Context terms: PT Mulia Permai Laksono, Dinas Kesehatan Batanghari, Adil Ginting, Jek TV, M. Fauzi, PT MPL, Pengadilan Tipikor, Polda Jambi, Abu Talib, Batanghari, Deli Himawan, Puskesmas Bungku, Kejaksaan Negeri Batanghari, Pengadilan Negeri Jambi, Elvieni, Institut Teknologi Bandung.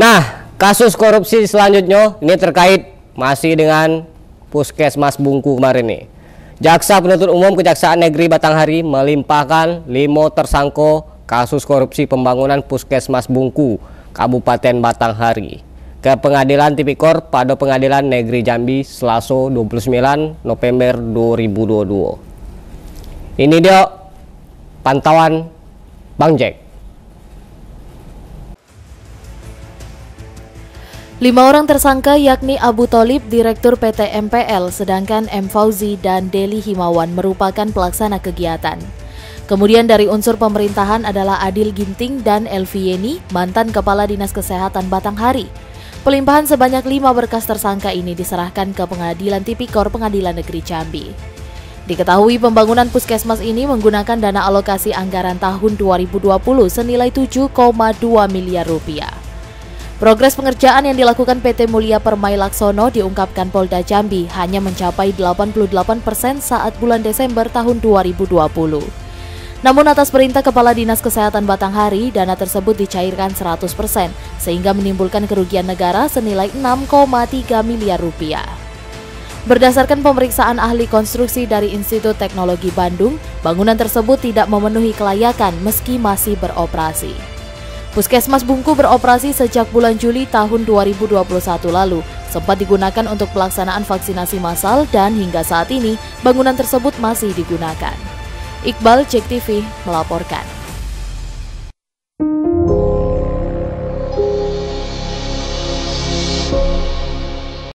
Nah, kasus korupsi selanjutnya ini terkait masih dengan Puskesmas Bungku kemarin nih. Jaksa Penuntut Umum Kejaksaan Negeri Batanghari melimpahkan 5 tersangka kasus korupsi pembangunan Puskesmas Bungku, Kabupaten Batanghari ke Pengadilan Tipikor pada Pengadilan Negeri Jambi Selasa 29 November 2022. Ini dia pantauan Bang Jek. 5 orang tersangka yakni Abu Talib, Direktur PT MPL, sedangkan M. Fauzi dan Deli Himawan merupakan pelaksana kegiatan. Kemudian dari unsur pemerintahan adalah Adil Ginting dan Elvieni, mantan Kepala Dinas Kesehatan Batanghari. Pelimpahan sebanyak 5 berkas tersangka ini diserahkan ke Pengadilan Tipikor Pengadilan Negeri Jambi. Diketahui pembangunan puskesmas ini menggunakan dana alokasi anggaran tahun 2020 senilai 7,2 miliar rupiah. Progres pengerjaan yang dilakukan PT Mulia Permai Laksono diungkapkan Polda Jambi hanya mencapai 88% saat bulan Desember tahun 2020. Namun atas perintah Kepala Dinas Kesehatan Batanghari, dana tersebut dicairkan 100% sehingga menimbulkan kerugian negara senilai 6,3 miliar rupiah. Berdasarkan pemeriksaan ahli konstruksi dari Institut Teknologi Bandung, bangunan tersebut tidak memenuhi kelayakan meski masih beroperasi. Puskesmas Bungku beroperasi sejak bulan Juli tahun 2021 lalu, sempat digunakan untuk pelaksanaan vaksinasi massal dan hingga saat ini bangunan tersebut masih digunakan. Iqbal, Jek TV melaporkan.